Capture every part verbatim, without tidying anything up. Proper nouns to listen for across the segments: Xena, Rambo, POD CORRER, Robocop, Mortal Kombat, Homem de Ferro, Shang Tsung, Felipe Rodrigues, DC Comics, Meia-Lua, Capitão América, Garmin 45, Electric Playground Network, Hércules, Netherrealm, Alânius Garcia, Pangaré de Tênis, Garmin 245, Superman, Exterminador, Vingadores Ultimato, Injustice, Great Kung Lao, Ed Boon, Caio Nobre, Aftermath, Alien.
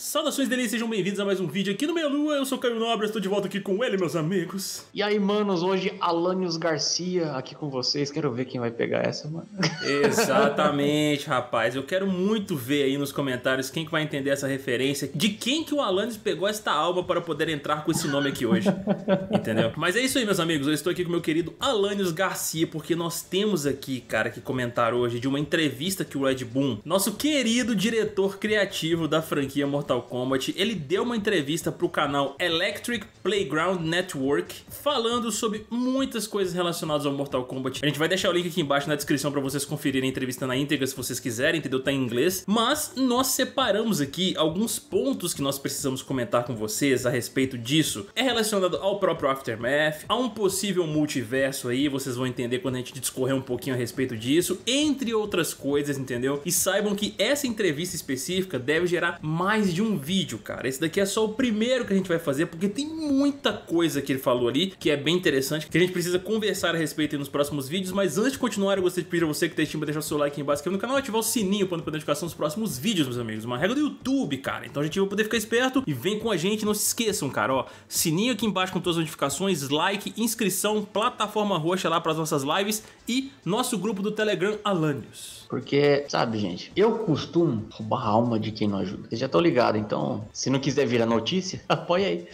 Saudações, delícias, sejam bem-vindos a mais um vídeo aqui no Meia-Lua. Eu sou o Caio Nobre, estou de volta aqui com ele, meus amigos. E aí, manos, hoje Alânius Garcia aqui com vocês. Quero ver quem vai pegar essa, mano. Exatamente, rapaz. Eu quero muito ver aí nos comentários quem que vai entender essa referência, de quem que o Alânius pegou esta alma para poder entrar com esse nome aqui hoje. Entendeu? Mas é isso aí, meus amigos. Eu estou aqui com o meu querido Alânius Garcia, porque nós temos aqui, cara, que comentar hoje de uma entrevista que o Ed Boon, nosso querido diretor criativo da franquia Mortal Mortal Kombat, ele deu uma entrevista pro canal Electric Playground Network falando sobre muitas coisas relacionadas ao Mortal Kombat. A gente vai deixar o link aqui embaixo na descrição pra vocês conferirem a entrevista na íntegra se vocês quiserem, entendeu? Tá em inglês. Mas nós separamos aqui alguns pontos que nós precisamos comentar com vocês a respeito disso. É relacionado ao próprio Aftermath, a um possível multiverso aí, vocês vão entender quando a gente discorrer um pouquinho a respeito disso, entre outras coisas, entendeu? E saibam que essa entrevista específica deve gerar mais de de um vídeo, cara. Esse daqui é só o primeiro que a gente vai fazer, porque tem muita coisa que ele falou ali, que é bem interessante, que a gente precisa conversar a respeito nos próximos vídeos. Mas antes de continuar, eu gostaria de pedir a você que tá assistindo pra deixar o seu like aqui embaixo, aqui no canal, ativar o sininho para não perder notificação dos próximos vídeos, meus amigos. Uma regra do YouTube, cara. Então a gente vai poder ficar esperto e vem com a gente. Não se esqueçam, cara, ó, sininho aqui embaixo com todas as notificações, like, inscrição, plataforma roxa lá para as nossas lives e nosso grupo do Telegram Alânius. Porque, sabe, gente, eu costumo roubar a alma de quem não ajuda. Vocês já estão ligados, então, se não quiser virar notícia, apoia aí.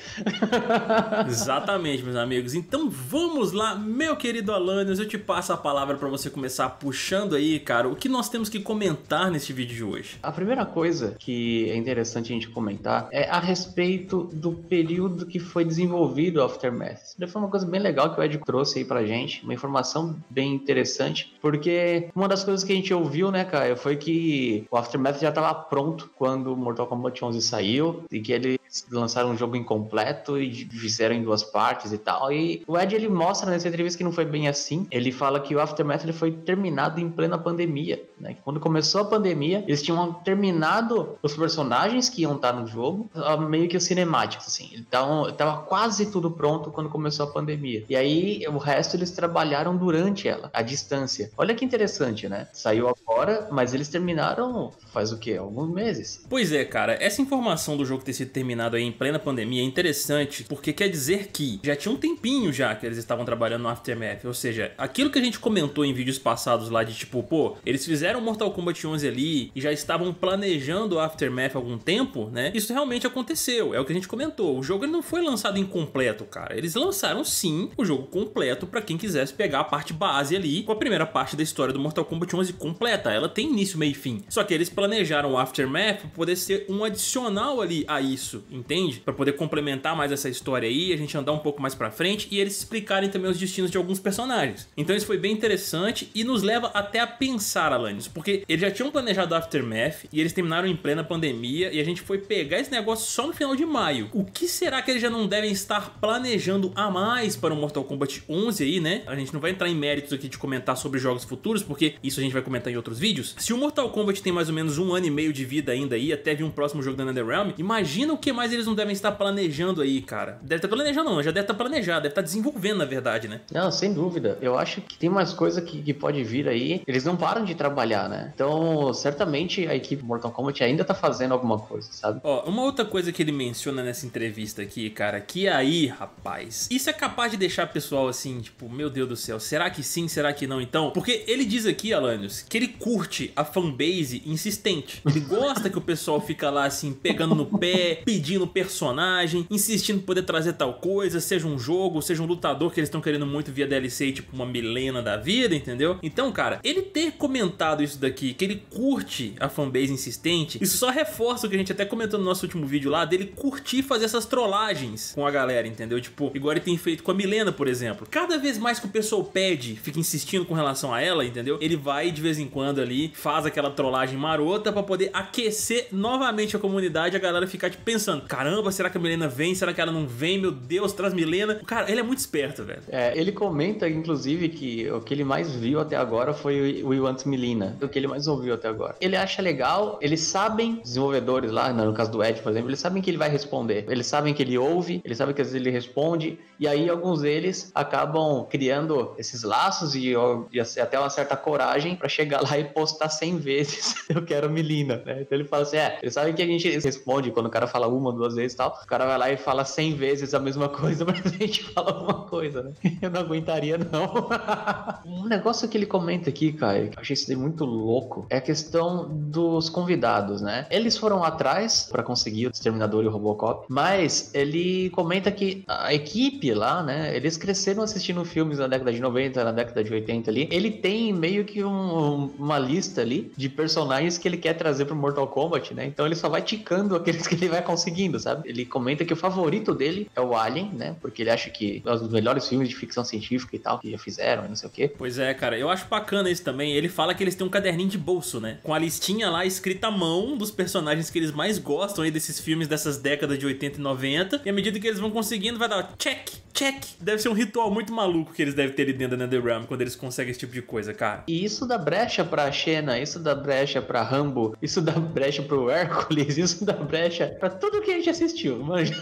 Exatamente, meus amigos. Então, vamos lá, meu querido Alânius, eu te passo a palavra para você começar puxando aí, cara, o que nós temos que comentar neste vídeo de hoje. A primeira coisa que é interessante a gente comentar é a respeito do período que foi desenvolvido o Aftermath. Foi uma coisa bem legal que o Ed trouxe aí pra gente, uma informação bem interessante, porque uma das coisas que a gente ouviu Viu, né, Caio? Foi que o Aftermath já estava pronto quando Mortal Kombat onze saiu e que ele lançaram um jogo incompleto e fizeram em duas partes e tal. E o Ed, ele mostra nessa entrevista que não foi bem assim. Ele fala que o Aftermath ele foi terminado em plena pandemia, né? Quando começou a pandemia, eles tinham terminado os personagens que iam estar no jogo, meio que os cinemáticos, assim. Então, tava quase tudo pronto quando começou a pandemia. E aí, o resto eles trabalharam durante ela, à distância. Olha que interessante, né? Saiu agora, mas eles terminaram faz o quê? Alguns meses. Pois é, cara. Essa informação do jogo ter sido terminado aí em plena pandemia é interessante, porque quer dizer que já tinha um tempinho já que eles estavam trabalhando no Aftermath, ou seja, aquilo que a gente comentou em vídeos passados lá de tipo, pô, eles fizeram Mortal Kombat onze ali e já estavam planejando o Aftermath há algum tempo, né? Isso realmente aconteceu, é o que a gente comentou. O jogo ele não foi lançado incompleto, cara. Eles lançaram sim o jogo completo pra quem quisesse pegar a parte base ali, com a primeira parte da história do Mortal Kombat onze completa. Ela tem início, meio e fim. Só que eles planejaram o Aftermath pra poder ser um adicional ali a isso, entende? Pra poder complementar mais essa história aí, a gente andar um pouco mais pra frente e eles explicarem também os destinos de alguns personagens. Então isso foi bem interessante e nos leva até a pensar, Alânius, porque eles já tinham planejado Aftermath e eles terminaram em plena pandemia e a gente foi pegar esse negócio só no final de maio. O que será que eles já não devem estar planejando a mais para o Mortal Kombat onze aí, né? A gente não vai entrar em méritos aqui de comentar sobre jogos futuros, porque isso a gente vai comentar em outros vídeos. Se o Mortal Kombat tem mais ou menos um ano e meio de vida ainda aí, até vir um próximo jogo da Netherrealm, imagina o que mais eles não devem estar planejando aí, cara. Deve estar planejando não, já deve estar planejado, deve estar desenvolvendo, na verdade, né? Não, sem dúvida. Eu acho que tem mais coisa que, que pode vir aí. Eles não param de trabalhar, né? Então, certamente a equipe Mortal Kombat ainda tá fazendo alguma coisa, sabe? Ó, uma outra coisa que ele menciona nessa entrevista aqui, cara, que aí, rapaz, isso é capaz de deixar o pessoal assim, tipo, meu Deus do céu, será que sim, será que não, então? Porque ele diz aqui, Alânius, que ele curte a fanbase insistente. Ele gosta que o pessoal fica lá, assim, pegando no pé, pedindo no personagem, insistindo em poder trazer tal coisa, seja um jogo, seja um lutador que eles estão querendo muito via D L C, tipo uma Mileena da vida, entendeu? Então, cara, ele ter comentado isso daqui, que ele curte a fanbase insistente, isso só reforça o que a gente até comentou no nosso último vídeo lá, dele curtir fazer essas trollagens com a galera, entendeu? Tipo, igual ele tem feito com a Mileena, por exemplo. Cada vez mais que o pessoal pede, fica insistindo com relação a ela, entendeu? Ele vai de vez em quando ali, faz aquela trollagem marota pra poder aquecer novamente a comunidade, a galera ficar tipo, pensando, caramba, será que a Mileena vem? Será que ela não vem? Meu Deus, traz Mileena. Cara, ele é muito esperto, velho. É, ele comenta, inclusive, que o que ele mais viu até agora foi o We Want Mileena. O que ele mais ouviu até agora. Ele acha legal, eles sabem, desenvolvedores lá, no caso do Ed, por exemplo, eles sabem que ele vai responder. Eles sabem que ele ouve, eles sabem que às vezes ele responde, e aí alguns deles acabam criando esses laços e, e até uma certa coragem pra chegar lá e postar cem vezes, eu quero Mileena, né? Então ele fala assim, é, eles sabem que a gente responde quando o cara fala uma, duas vezes e tal. O cara vai lá e fala cem vezes a mesma coisa, mas a gente fala uma coisa, né? Eu não aguentaria, não. Um negócio que ele comenta aqui, Caio, que eu achei isso muito louco, é a questão dos convidados, né? Eles foram atrás pra conseguir o Exterminador e o Robocop, mas ele comenta que a equipe lá, né? Eles cresceram assistindo filmes na década de noventa, na década de oitenta ali. Ele tem meio que um, uma lista ali de personagens que ele quer trazer pro Mortal Kombat, né? Então ele só vai ticando aqueles que ele vai conseguindo, sabe? Ele comenta que o favorito dele é o Alien, né? Porque ele acha que é um dos melhores filmes de ficção científica e tal, que já fizeram, não sei o quê. Pois é, cara. Eu acho bacana isso também. Ele fala que eles têm um caderninho de bolso, né? Com a listinha lá escrita à mão dos personagens que eles mais gostam aí desses filmes dessas décadas de oitenta e noventa. E à medida que eles vão conseguindo, vai dar check, check. Deve ser um ritual muito maluco que eles devem ter ali dentro da Netherrealm quando eles conseguem esse tipo de coisa, cara. E isso dá brecha pra Xena, isso dá brecha pra Rambo, isso dá brecha pro Hércules, isso dá brecha pra tudo que a gente assistiu, manja.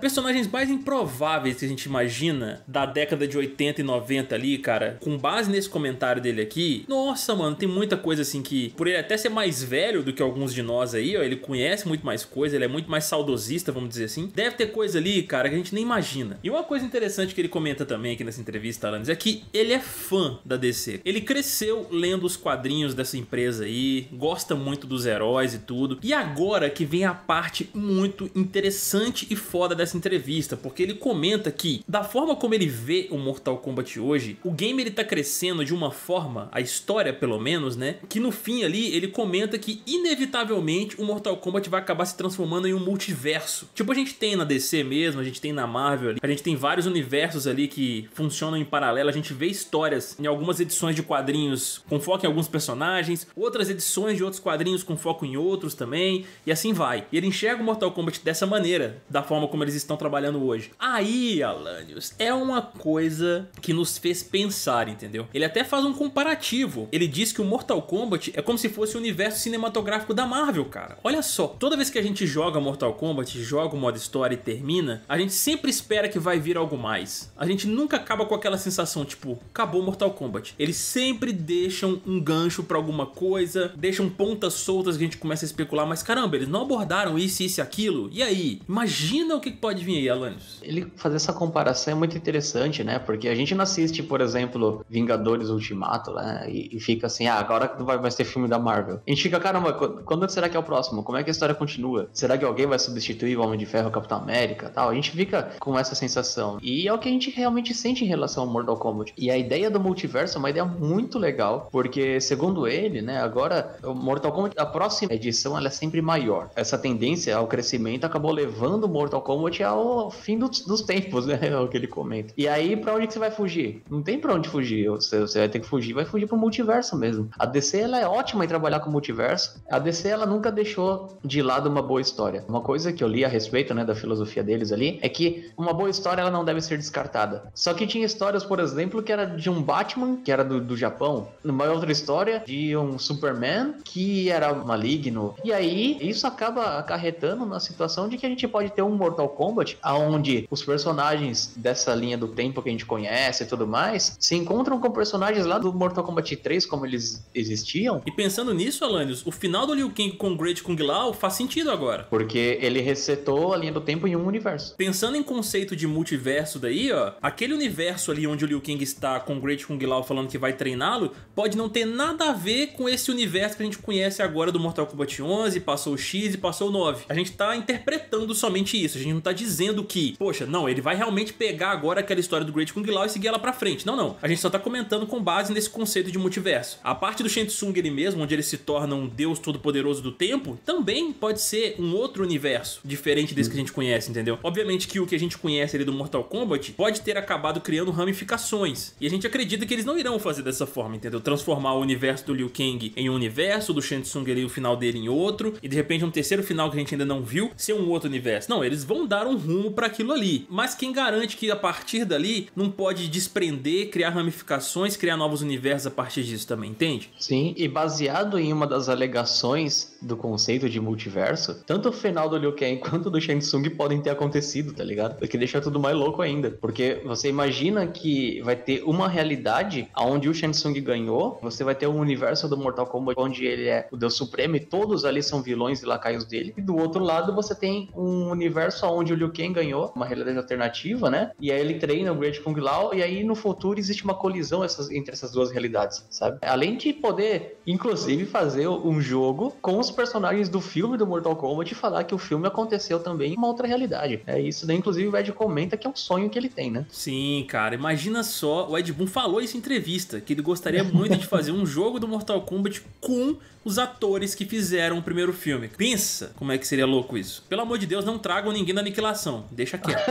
Personagens mais improváveis que a gente imagina da década de oitenta e noventa ali, cara, com base nesse comentário dele aqui, nossa, mano, tem muita coisa assim que, por ele até ser mais velho do que alguns de nós aí, ó, ele conhece muito mais coisa, ele é muito mais saudosista, vamos dizer assim. Deve ter coisa ali, cara, que a gente nem imagina. E uma coisa interessante que ele comenta também aqui nessa entrevista, Alânius, é que ele é fã da D C. Ele cresceu lendo os quadrinhos dessa empresa aí, gosta muito dos heróis e tudo. E agora que vem a parte muito interessante e foda dessa entrevista, porque ele comenta que, da forma como ele vê o Mortal Kombat hoje, o game ele tá crescendo de uma forma, a história pelo menos, né, que no fim ali ele comenta que inevitavelmente o Mortal Kombat vai acabar se transformando em um multiverso. Tipo, a gente tem na D C mesmo, a gente tem na Marvel ali, a gente tem vários universos ali que funcionam em paralelo, a gente vê histórias em algumas edições de quadrinhos com foco em alguns personagens, outras edições de outros quadrinhos com foco em outros também, e assim vai. E ele enxerga o Mortal Kombat dessa maneira, da forma como eles estão trabalhando hoje. Aí, Alânius, é uma coisa que nos fez pensar, entendeu? Ele até faz um comparativo. Ele diz que o Mortal Kombat é como se fosse o universo cinematográfico da Marvel, cara. Olha só, toda vez que a gente joga Mortal Kombat, joga o modo história e termina, a gente sempre espera que vai vir algo mais. A gente nunca acaba com aquela sensação, tipo, acabou Mortal Kombat. Eles sempre deixam um gancho pra alguma coisa, deixam pontas soltas que a gente começa a especular, mas caramba, eles não abordaram isso, isso e aquilo. E aí? Imagina o que pode vir aí, Alânius. Ele fazer essa comparação é muito interessante, né? Porque a gente não assiste, por exemplo, Vingadores Ultimato, né? E, e fica assim, ah, agora que vai, vai ser filme da Marvel. A gente fica, caramba, quando será que é o próximo? Como é que a história continua? Será que alguém vai substituir o Homem de Ferro, o Capitão América e tal? A gente fica com essa sensação. E é o que a gente realmente sente em relação ao Mortal Kombat. E a ideia do multiverso é uma ideia muito legal, porque, segundo ele, né, agora o Mortal Kombat, a próxima edição, ela é sempre maior. Essa tendência ao crescimento acabou levando o Mortal Kombat ao fim dos, dos tempos, né? É o que ele comenta. E aí, pra onde que você vai fugir? Não tem pra onde fugir. Você, você vai ter que fugir, vai fugir pro multiverso mesmo. A D C, ela é ótima em trabalhar com o multiverso. A D C, ela nunca deixou de lado uma boa história. Uma coisa que eu li a respeito, né, da filosofia deles ali, é que uma boa história, ela não deve ser descartada. Só que tinha histórias, por exemplo, que era de um Batman, que era do, do Japão. Uma outra história de um Superman, que era maligno. E aí, isso acaba acarretando na situação de que a gente pode ter um Mortal Kombat, onde os personagens dessa linha do tempo que a gente conhece e tudo mais, se encontram com personagens lá do Mortal Kombat três, como eles existiam. E pensando nisso, Alânius, o final do Liu Kang com Great Kung Lao faz sentido agora. Porque ele resetou a linha do tempo em um universo. Pensando em conceito de multiverso daí, ó, aquele universo ali onde o Liu Kang está com Great Kung Lao falando que vai treiná-lo, pode não ter nada a ver com esse universo que a gente conhece agora do Mortal Kombat onze, passou o X e passou o nove. A gente tá interpretando somente isso, a gente não tá dizendo que, poxa, não, ele vai realmente pegar agora aquela história do Great Kung Lao e seguir ela pra frente. Não, não. A gente só tá comentando com base nesse conceito de multiverso. A parte do Shang Tsung ele mesmo, onde ele se torna um deus todo-poderoso do tempo, também pode ser um outro universo, diferente desse que a gente conhece, entendeu? Obviamente que o que a gente conhece ali do Mortal Kombat pode ter acabado criando ramificações. E a gente acredita que eles não irão fazer dessa forma, entendeu? Transformar o universo do Liu Kang em um universo, do Shang Tsung ali o final dele em outro, e de repente um terceiro final que a gente ainda não viu ser um outro universo. Não, eles vão dar um rumo pra aquilo ali. Mas quem garante que a partir dali não pode desprender, criar ramificações, criar novos universos a partir disso também, entende? Sim, e baseado em uma das alegações do conceito de multiverso, tanto o final do Liu Kang quanto do Shang Tsung podem ter acontecido, tá ligado? O que deixa tudo mais mais louco ainda, porque você imagina que vai ter uma realidade onde o Shang Tsung ganhou, você vai ter um universo do Mortal Kombat onde ele é o Deus Supremo e todos ali são vilões e lacaios dele, e do outro lado você tem um universo onde o Liu Kang ganhou, uma realidade alternativa, né? E aí ele treina o Great Kung Lao, e aí no futuro existe uma colisão essas, entre essas duas realidades, sabe? Além de poder, inclusive, fazer um jogo com os personagens do filme do Mortal Kombat e falar que o filme aconteceu também em uma outra realidade. É isso daí, inclusive, o Ed comenta que é um sonho que ele tem, né? Sim, cara, imagina só, o Ed Boon falou isso em entrevista, que ele gostaria muito de fazer um jogo do Mortal Kombat com os atores que fizeram o primeiro filme. Pensa como é que seria louco isso. Pelo amor de Deus, não tragam ninguém da Aniquilação, deixa quieto.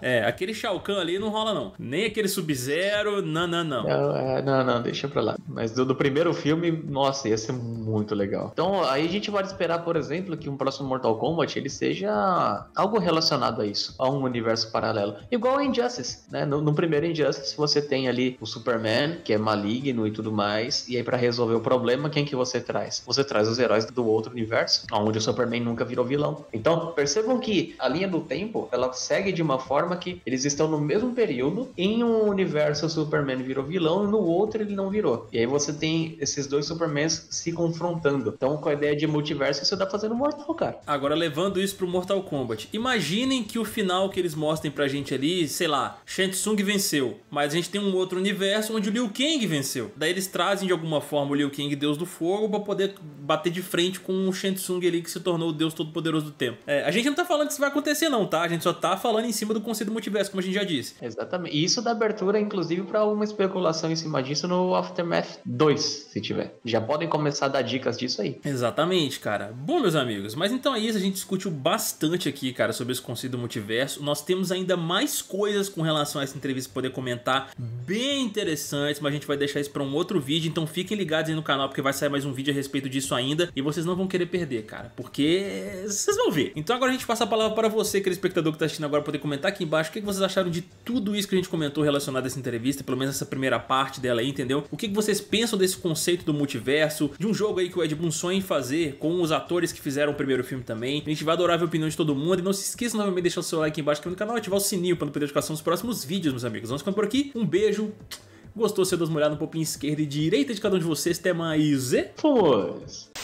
É, aquele Shao Kahn ali não rola não, nem aquele Sub-Zero, não, não, não. Não, é, não, não, deixa pra lá. Mas do, do primeiro filme, nossa, ia ser muito legal. Então aí a gente pode esperar, por exemplo, que um próximo Mortal Kombat, ele seja algo relacionado a isso, a um universo paralelo. Igual a Injustice, né? No, no primeiro Injustice, você tem ali o Superman, que é maligno e tudo mais, e aí pra resolver o problema, quem que você traz? Você traz os heróis do outro universo, onde o Superman nunca virou vilão. Então, percebam que a linha do tempo, ela segue de uma forma que eles estão no mesmo período, em um universo o Superman virou vilão, e no outro ele não virou. E aí você tem esses dois Supermans se confrontando. Então, com a ideia de multiverso, isso dá pra fazer no Mortal, cara. Agora, levando isso pro Mortal Kombat, imaginem que o final que eles mostrem pra gente ali, sei lá, Shang Tsung venceu, mas a gente tem um outro universo onde o Liu Kang venceu. Daí eles trazem de alguma forma o Liu Kang, Deus do Fogo, pra poder bater de frente com o Shang Tsung ali, que se tornou o Deus Todo-Poderoso do Tempo. É, a gente não tá falando que isso vai acontecer não, tá? A gente só tá falando em cima do conceito do multiverso, como a gente já disse. Exatamente. E isso dá abertura, inclusive, pra uma especulação em cima disso no Aftermath dois, se tiver. Já podem começar a dar dicas disso aí. Exatamente, cara. Bom, meus amigos, mas então é isso. A gente discutiu bastante aqui, cara, sobre esse conceito do multiverso. Nós temos ainda mais coisas com relação a essa entrevista pra poder comentar, bem interessantes, mas a gente vai deixar isso pra um outro vídeo, então fiquem ligados aí no canal, porque vai sair mais um vídeo a respeito disso ainda, e vocês não vão querer perder, cara, porque vocês vão ver. Então agora a gente passa a palavra para você, aquele espectador que tá assistindo agora, poder comentar aqui embaixo o que vocês acharam de tudo isso que a gente comentou relacionado a essa entrevista, pelo menos essa primeira parte dela aí, entendeu? O que vocês pensam desse conceito do multiverso, de um jogo aí que o Ed Boon sonha em fazer com os atores que fizeram o primeiro filme também. A gente vai adorar ver a opinião de todo mundo, e não se esqueça novamente de deixar o seu like aqui embaixo aqui no canal e ativar o sininho para não perder a notificação dos próximos vídeos, meus amigos. Vamos ficando por aqui, um beijo. Gostou? Se eu dou uma olhada um pouquinho esquerda e direita de cada um de vocês, até mais. E... fomos!